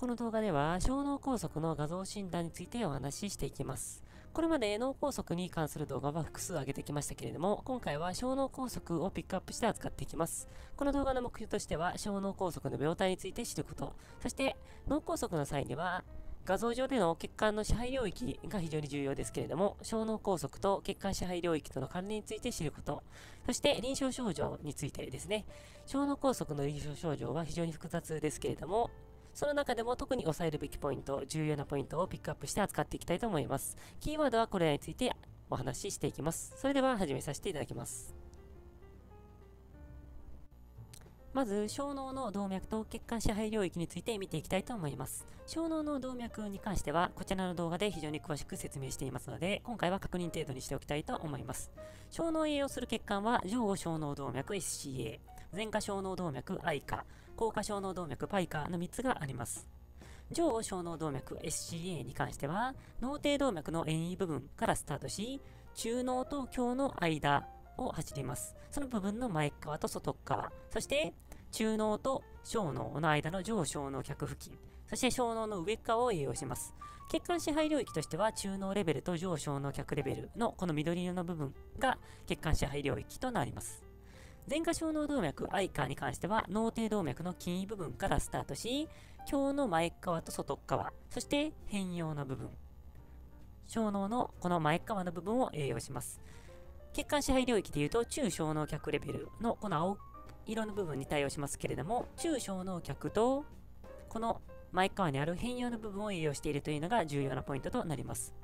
この動画では小脳梗塞の画像診断についてお話ししていきます。これまで脳梗塞に関する動画は複数上げてきましたけれども、今回は小脳梗塞をピックアップして扱っていきます。この動画の目標としては、小脳梗塞の病態について知ること、そして脳梗塞の際には、画像上での血管の支配領域が非常に重要ですけれども、小脳梗塞と血管支配領域との関連について知ること、そして臨床症状についてですね。小脳梗塞の臨床症状は非常に複雑ですけれども、その中でも特に抑えるべきポイント、重要なポイントをピックアップして扱っていきたいと思います。キーワードはこれらについてお話ししていきます。それでは始めさせていただきます。まず、小脳の動脈と血管支配領域について見ていきたいと思います。小脳の動脈に関しては、こちらの動画で非常に詳しく説明していますので、今回は確認程度にしておきたいと思います。小脳を栄養する血管は、上下小脳動脈 SCA、前下小脳動脈 AICA、後下小脳動脈 PICA の3つがあります。上下小脳動脈 SCA に関しては、脳底動脈の遠位部分からスタートし、中脳と胸の間、を走ります。その部分の前側と外側、そして中脳と小脳の間の上小脳脚付近、そして小脳の上側を栄養します。血管支配領域としては中脳レベルと上小脳脚レベルのこの緑色の部分が血管支配領域となります。前下小脳動脈 AICA に関しては脳底動脈の筋位部分からスタートし、胸の前側と外側、そして変容の部分、小脳のこの前側の部分を栄養します。血管支配領域でいうと、中小脳脚レベルのこの青色の部分に対応しますけれども、中小脳脚とこの前側にある変容の部分を栄養しているというのが重要なポイントとなります。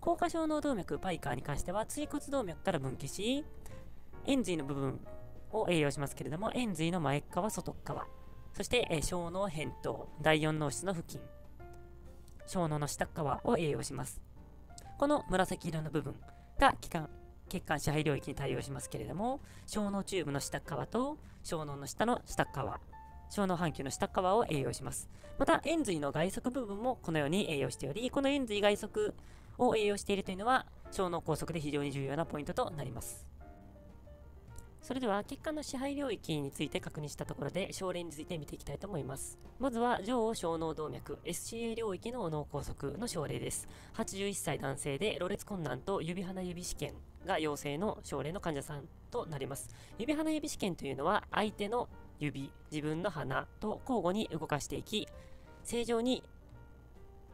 後下小脳動脈 PICA に関しては、椎骨動脈から分岐し、円髄の部分を栄養しますけれども、円髄の前側、外側、そして小脳扁桃、第4脳室の付近、小脳の下側を栄養します。この紫色の部分が血管支配領域に対応しますけれども、小脳チューブの下側と小脳の下の下側、小脳半球の下側を栄養します。また、円髄の外側部分もこのように栄養しており、この円髄外側を栄養しているというのは、小脳梗塞で非常に重要なポイントとなります。それでは、血管の支配領域について確認したところで、症例について見ていきたいと思います。まずは、上小脳動脈 SCA 領域の脳梗塞の症例です。81歳男性で、ろれつ困難と指鼻指試験が陽性の症例の患者さんとなります。指鼻指試験というのは、相手の指、自分の鼻と交互に動かしていき、正常に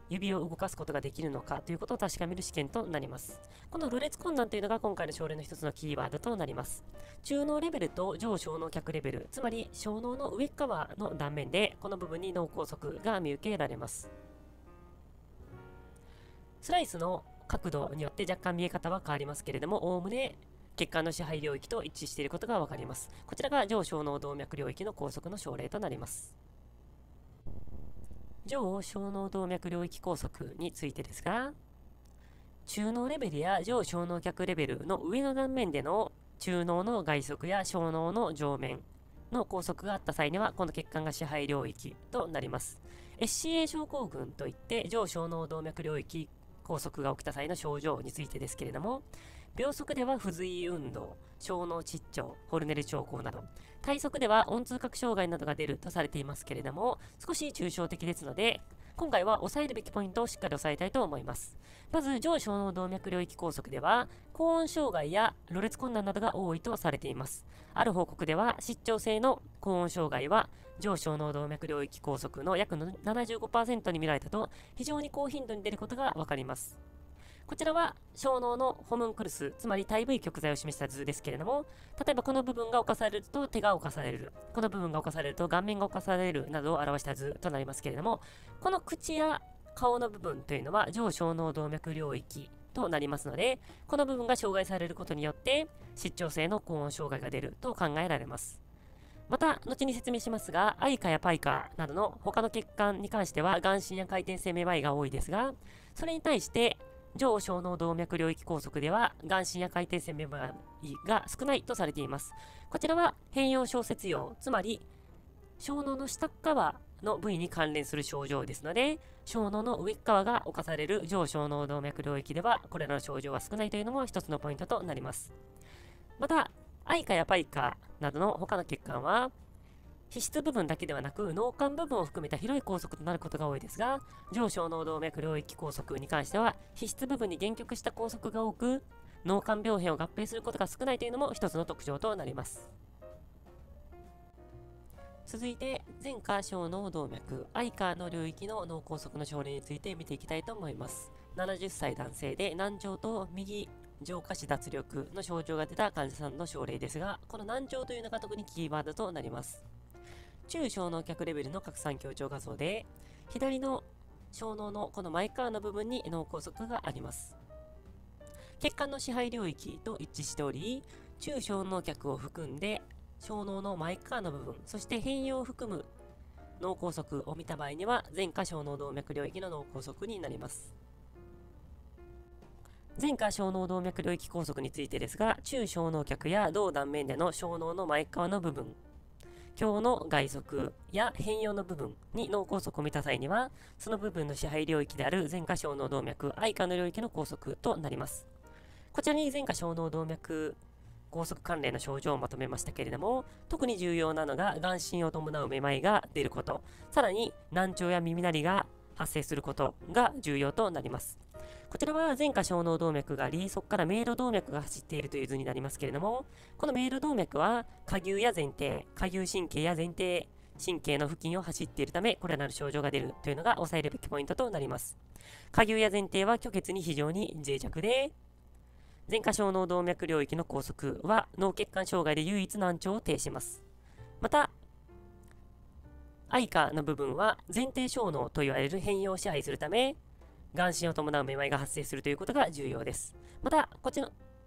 指を動かすことができるのかということを確かめる試験となります。このろれつ困難というのが今回の症例の一つのキーワードとなります。中脳レベルと上小脳脚レベル、つまり小脳の上側の断面で、この部分に脳梗塞が見受けられます。スライスの角度によって若干見え方は変わりますけれども、おおむね血管の支配領域と一致していることがわかります。こちらが上小脳動脈領域の梗塞の症例となります。上小脳動脈領域梗塞についてですが、中脳レベルや上小脳脚レベルの上の断面での中脳の外側や小脳の上面の梗塞があった際には、この血管が支配領域となります。SCA 症候群といって、上小脳動脈領域梗塞が起きた際の症状についてですけれども、秒速では不随運動、小脳窒張、ホルネル症候など、体側では温通覚障害などが出るとされていますけれども、少し抽象的ですので、今回は抑えるべきポイントをしっかり押さえたいと思います。まず、上小脳動脈領域梗塞では、高温障害やろれつ困難などが多いとされています。ある報告では、失調性の高温障害は、上小脳動脈領域梗塞の約 75% に見られたと、非常に高頻度に出ることがわかります。こちらは小脳のホムンクルス、つまり対 V 極材を示した図ですけれども、例えばこの部分が侵されると手が侵される、この部分が侵されると顔面が侵されるなどを表した図となりますけれども、この口や顔の部分というのは上小脳動脈領域となりますので、この部分が障害されることによって失調性の高温障害が出ると考えられます。また、後に説明しますが、AICAやPICAなどの他の血管に関しては眼振や回転性めまいが多いですが、それに対して上小脳動脈領域梗塞では、眼振や回転性めまいが少ないとされています。こちらは変容小節様、つまり小脳の下側の部位に関連する症状ですので、小脳の上側が侵される上小脳動脈領域では、これらの症状は少ないというのも一つのポイントとなります。また、AICAやPICAなどの他の血管は、皮質部分だけではなく脳幹部分を含めた広い拘束となることが多いですが、上小脳動脈領域拘束に関しては皮質部分に限局した拘束が多く、脳幹病変を合併することが少ないというのも一つの特徴となります。続いて前下小脳動脈 AICA の領域の脳梗塞の症例について見ていきたいと思います。70歳男性で難聴と右上下肢脱力の症状が出た患者さんの症例ですが、この難聴というのが特にキーワードとなります。中小脳脚レベルの拡散強調画像で、左の小脳のこの前側の部分に脳梗塞があります。血管の支配領域と一致しており、中小脳脚を含んで小脳の前側の部分、そして変容を含む脳梗塞を見た場合には前下小脳動脈領域の脳梗塞になります。前下小脳動脈領域拘束についてですが、中小脳脚や同断面での小脳の前側の部分、強の外側や変容の部分に脳梗塞を見た際には、その部分の支配領域である前下小脳動脈 AICA の領域の拘束となります。こちらに前下小脳動脈拘束関連の症状をまとめましたけれども、特に重要なのが眼振を伴うめまいが出ること、さらに難聴や耳鳴りが発生することが重要となります。こちらは前下小脳動脈があり、そこから迷路動脈が走っているという図になりますけれども、この迷路動脈は下牛や前庭、下牛神経や前庭神経の付近を走っているため、これらの症状が出るというのが抑えるべきポイントとなります。下牛や前庭は虚血に非常に脆弱で、前下小脳動脈領域の拘束は脳血管障害で唯一難聴を呈します。またAICAの部分は前庭小脳といわれる変容を支配するため、眼振を伴うめまいが発生するということが重要です。また、こ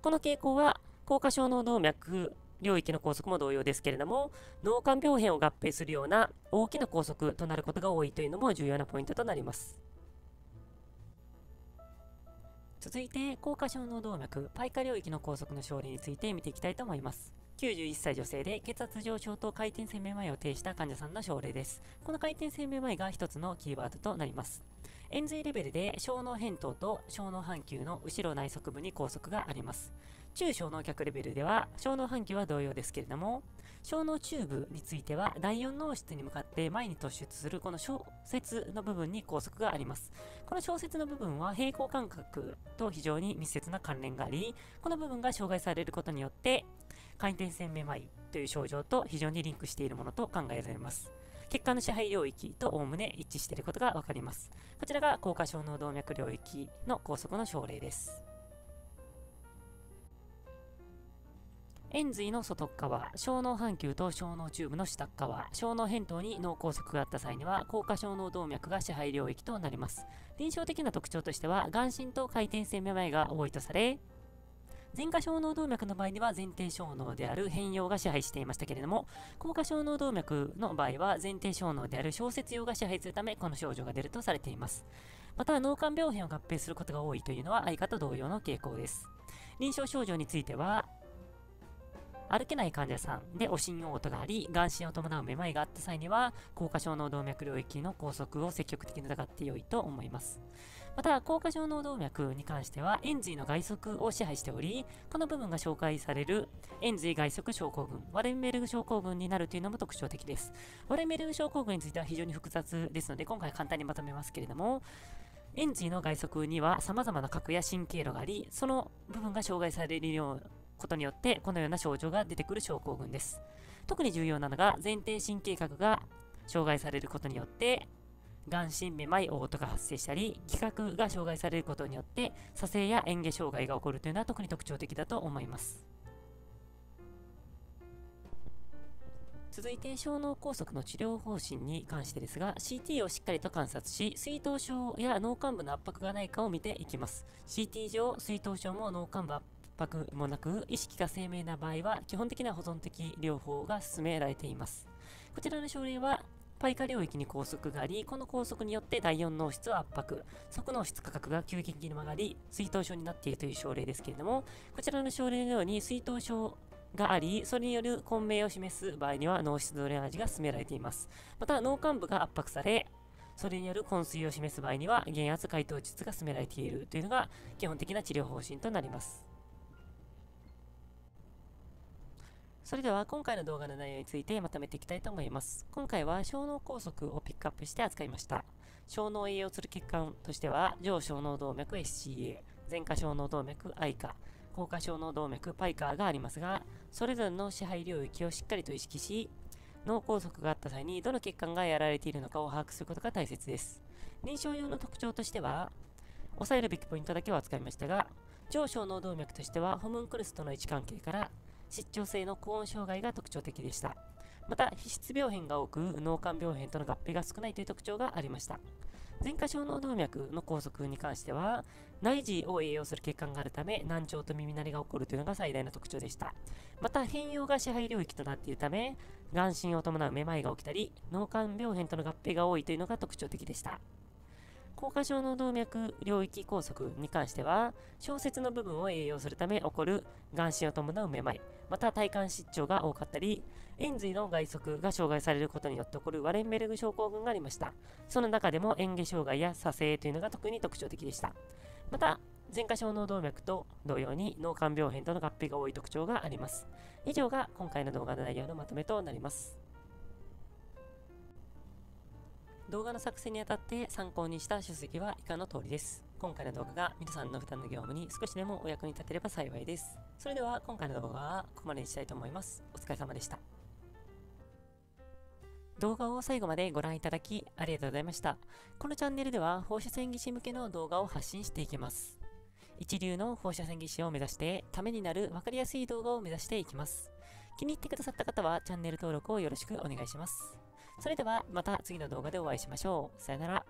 の傾向は、後下小脳動脈領域の拘束も同様ですけれども、脳幹病変を合併するような大きな拘束となることが多いというのも重要なポイントとなります。続いて、後下小脳動脈、PICA 領域の拘束の症例について見ていきたいと思います。91歳女性で血圧上昇と回転性めまいを呈した患者さんの症例です。この回転性めまいが一つのキーワードとなります。延髄レベルで小脳扁桃と小脳半球の後ろ内側部に拘束があります。中小脳脚レベルでは小脳半球は同様ですけれども、小脳中部については第4脳室に向かって前に突出するこの小節の部分に拘束があります。この小節の部分は平衡感覚と非常に密接な関連があり、この部分が障害されることによって回転性めまいという症状と非常にリンクしているものと考えられます。血管の支配領域とおおむね一致していることがわかります。こちらが後下小脳動脈領域の拘束の症例です。延髄の外側、小脳半球と小脳チューブの下側、小脳扁桃に脳梗塞があった際には、後下小脳動脈が支配領域となります。臨床的な特徴としては、眼振と回転性めまいが多いとされ、前下小脳動脈の場合には前庭小脳である変容が支配していましたけれども、後下小脳動脈の場合は前庭小脳である小節葉が支配するため、この症状が出るとされています。また、脳幹病変を合併することが多いというのはAICAと同様の傾向です。臨床症状については、歩けない患者さんでおしん嘔吐があり、眼振を伴うめまいがあった際には後下小脳動脈領域の拘束を積極的に疑って良いと思います。また、後下小脳動脈に関しては延髄の外側を支配しており、この部分が紹介される延髄外側症候群、ワレンベルグ症候群になるというのも特徴的です。ワレンベルグ症候群については非常に複雑ですので、今回簡単にまとめますけれども、延髄の外側には様々な核や神経路があり、その部分が障害されるようなことによってこのような症状が出てくる症候群です。特に重要なのが前庭神経核が障害されることによって眼振、めまい、嘔吐が発生したり、気核が障害されることによって左性や嚥下障害が起こるというのは特に特徴的だと思います。続いて小脳梗塞の治療方針に関してですが、 CT をしっかりと観察し、水頭症や脳幹部の圧迫がないかを見ていきます。 CT 上水頭症も脳幹部圧迫もなく、意識が鮮明な場合は基本的な保存的療法が進められています。こちらの症例はPICA領域に拘束があり、この拘束によって第4脳室を圧迫、側脳室下核が急激に曲がり水頭症になっているという症例ですけれども、こちらの症例のように水頭症があり、それによる混迷を示す場合には脳室ドレナージが進められています。また、脳幹部が圧迫され、それによる昏睡を示す場合には減圧解凍術が進められているというのが基本的な治療方針となります。それでは今回の動画の内容についてまとめていきたいと思います。今回は小脳梗塞をピックアップして扱いました。小脳を栄養する血管としては、上小脳動脈 SCA、前下小脳動脈 AICA、後下小脳動脈 PICA がありますが、それぞれの支配領域をしっかりと意識し、脳梗塞があった際にどの血管がやられているのかを把握することが大切です。臨床用の特徴としては、押さえるべきポイントだけを扱いましたが、上小脳動脈としてはホムンクルスとの位置関係から、失調性の高温障害が特徴的でした。また、皮質病変が多く、脳幹病変との合併が少ないという特徴がありました。前下小脳動脈の梗塞に関しては、内耳を栄養する血管があるため、難聴と耳鳴りが起こるというのが最大の特徴でした。また、変容が支配領域となっているため、眼神を伴うめまいが起きたり、脳幹病変との合併が多いというのが特徴的でした。後下小脳動脈領域梗塞に関しては、小節の部分を栄養するため起こる眼神を伴うめまい、また体幹失調が多かったり、延髄の外側が障害されることによって起こるワレンベルグ症候群がありました。その中でも嚥下障害や左性というのが特に特徴的でした。また、前下小脳動脈と同様に脳幹病変との合併が多い特徴があります。以上が今回の動画の内容のまとめとなります。動画の作成にあたって参考にした書籍は以下の通りです。今回の動画が皆さんの負担の業務に少しでもお役に立てれば幸いです。それでは今回の動画はここまでにしたいと思います。お疲れ様でした。動画を最後までご覧いただきありがとうございました。このチャンネルでは放射線技師向けの動画を発信していきます。一流の放射線技師を目指してためになる分かりやすい動画を目指していきます。気に入ってくださった方はチャンネル登録をよろしくお願いします。それではまた次の動画でお会いしましょう。さよなら。